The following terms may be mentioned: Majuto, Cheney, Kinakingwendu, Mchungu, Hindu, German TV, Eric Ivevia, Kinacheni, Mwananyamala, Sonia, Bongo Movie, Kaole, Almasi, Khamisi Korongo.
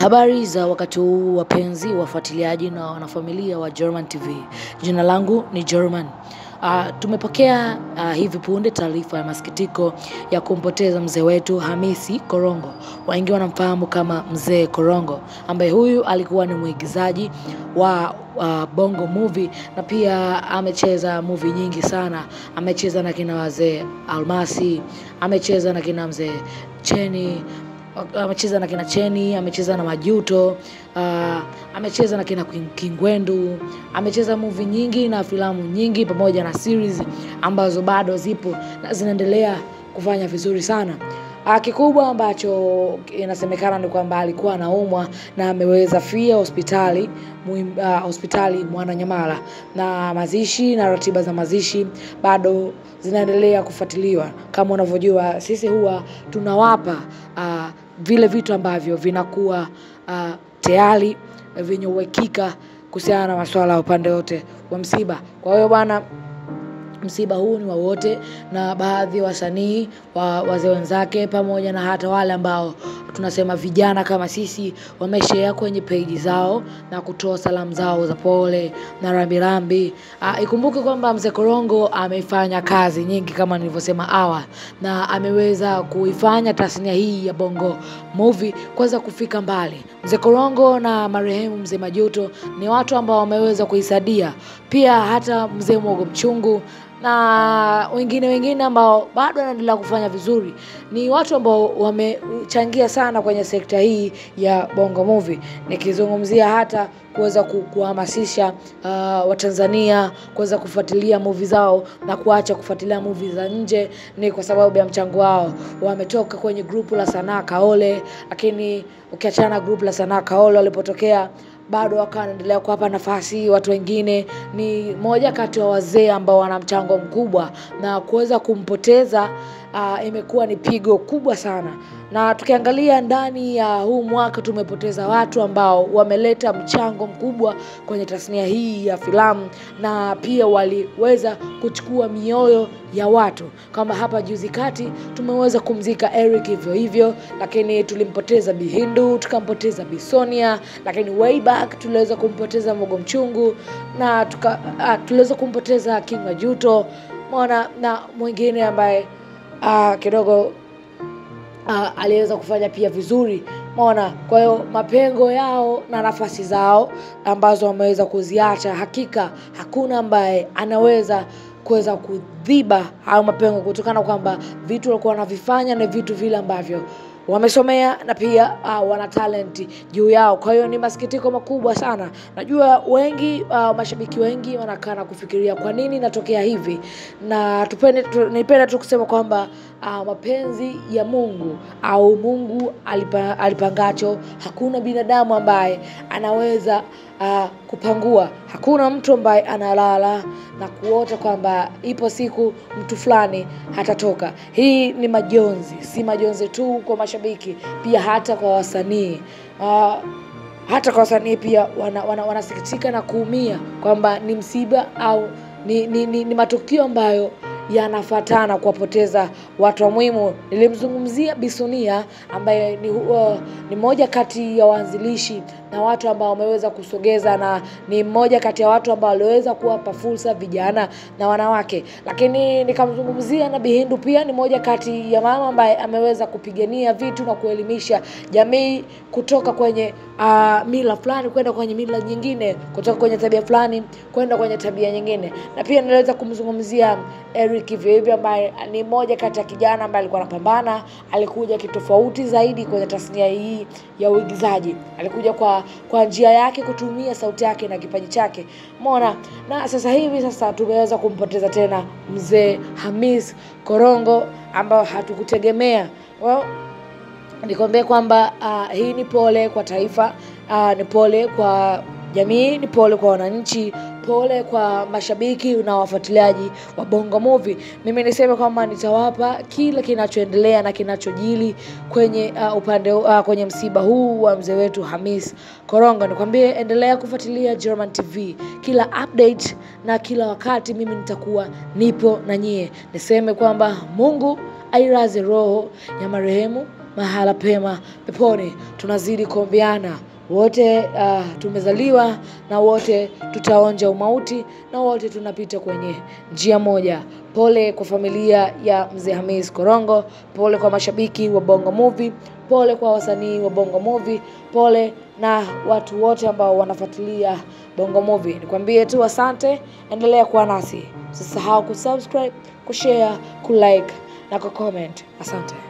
Habari za wakati huu wapenzi wafuatiliaji na wanafamilia wa German TV. Jina langu ni German. Tumepokea hivi punde taarifa ya masikitiko ya kumpoteza mzee wetu Khamisi Korongo. Wengi wanamfahamu kama mzee Korongo, ambaye huyu alikuwa ni mwigizaji wa Bongo Movie na pia amecheza movie nyingi sana. Amecheza na kina wazee Almasi, amecheza na kina mzee Cheney, amecheza na Kinacheni, amecheza na Majuto, amecheza na Kinakingwendu, amecheza movie nyingi na filamu nyingi pamoja na series ambazo bado zipo na zinaendelea kufanya vizuri sana. Kikubwa ambacho inasemekana ni kwamba alikuwa anaumwa na ameweza fia hospitali Mwananyamala, na mazishi na ratiba za mazishi bado zinaendelea kufuatiliwa. Kama unavyojua sisi huwa tunawapa vile vitu ambavyo vinakuwa tayari vyenye uhakika kuhusiana na masuala ya upande wote wa msiba. Kwa hiyo bwana, msiba huu ni wa wote, na baadhi wasanii wazee wenzake pamoja na hata wale ambao tunasema vijana kama sisi wameshare kwenye page zao na kutoa salamu zao za pole na rambirambi. Ikumbuke kwamba mzee Korongo amefanya kazi nyingi kama nilivyosema hawa, na ameweza kuifanya tasnia hii ya Bongo Movie kuweza kufika mbali. Mzee Korongo na marehemu mzee Majuto ni watu ambao wameweza kuisaidia, pia hata mzee Mchungu na wengine ambao bado wanaendelea kufanya vizuri. Ni watu ambao wamechangia sana kwenye sekta hii ya Bongo Movie, nikizungumzia hata kuweza kuhamasisha Watanzania kuweza kufuatilia movie zao na kuacha kufuatilia movie za nje. Ni kwa sababu ya mchango wao. Wametoka kwenye grupu la sanaa Kaole, lakini ukiachana na grupu la sanaa Kaole walipotokea bado wakaendelea kuwapa nafasi watu wengine. Ni moja kati ya wazee ambao wana mchango mkubwa, na kuweza kumpoteza imekuwa ni pigo kubwa sana. Na tukiangalia ndani ya huu mwaka tumepoteza watu ambao wameleta mchango mkubwa kwenye tasnia hii ya filamu, na pia waliweza kuchukua mioyo ya watu. Kama hapa juzi kati tumeweza kumzika Eric Ivevia, lakini tulimpoteza Bi Hindu, tukampoteza Bi Sonia, lakini way back tuliweza kumpoteza Mchungu na tuliweza kumpoteza King Majuto na mwingine ambaye kidogo aliweza kufanya pia vizuri. Kwa hiyo mapengo yao na nafasi zao ambazo wameweza kuziacha, hakika hakuna ambaye anaweza kuweza kudhiba au mapengo, kutokana kwamba vitu walikuwa wanavifanya na vitu vile ambavyo wamesomea na pia wana talent juu yao. Kwa hiyo ni masikitiko makubwa sana. Najua wengi mashabiki wengi wanakana kufikiria kwa nini natokea hivi, na nipenda tu kusema kwamba mapenzi ya Mungu au Mungu alipangacho hakuna binadamu ambaye anaweza kupangua. Hakuna mtu ambaye analala na kuota kwamba ipo siku mtu fulani hatatoka. Hii ni majonzi, si majonzi tu kwa mashabiki, pia hata kwa wasanii. Hata kwa wasanii pia wanasikitika na kuumia kwamba ni msiba au ni matukio ambayo yanafuatana kuwapoteza watu wa muhimu. Nilimzungumzia Bi Sonia ambaye ni moja kati ya waanzilishi na watu ambao wameweza kusogeza, na ni moja kati ya watu ambao waliweza kuwapa fursa vijana na wanawake. Lakini nikamzungumzia na Bi Hindu, pia ni moja kati ya mama ambaye ameweza kupigania vitu na kuelimisha jamii kutoka kwenye mila fulani kwenda kwenye mila nyingine, kutoka kwenye tabia fulani kwenda kwenye tabia nyingine. Na pia nileweza kumzungumzia Eric Ivevia ambaye ni moja kati ya kijana ambaye alikuwa anapambana, alikuja kitofauti zaidi kwenye tasnia hii ya uigizaji. Alikuja kwa njia yake, kutumia sauti yake na kipaji chake. Na sasa hivi tumeweza kumpoteza tena mzee Khamisi Korongo ambao hatukutegemea. Nikwambie kwamba hii ni pole kwa taifa, ni pole kwa jamii, ni pole kwa wananchi, pole kwa mashabiki na wafuatiliaji wa Bongo Movie. Mimi niseme kwamba nitawapa kila kinachoendelea na kinachojili kwenye kwenye msiba huu wa mzee wetu Khamisi Korongo. Nikwambie endelea kufuatilia German TV. Kila update na kila wakati mimi nitakuwa nipo na nyie. Niseme kwamba Mungu airaze roho ya marehemu mahala pema peponi. Tunazidi kuombeana wote, tumezaliwa na wote tutaonja umauti na wote tunapita kwenye njia moja. Pole kwa familia ya Mzee Khamisi Korongo, pole kwa mashabiki wa Bongo Movie, pole kwa wasanii wa Bongo Movie, pole na watu wote ambao wanafuatilia Bongo Movie. Nikwambie tu asante, endelea kuwa nasi. Usisahau kusubscribe, kushare, kulike na kucomment. Asante.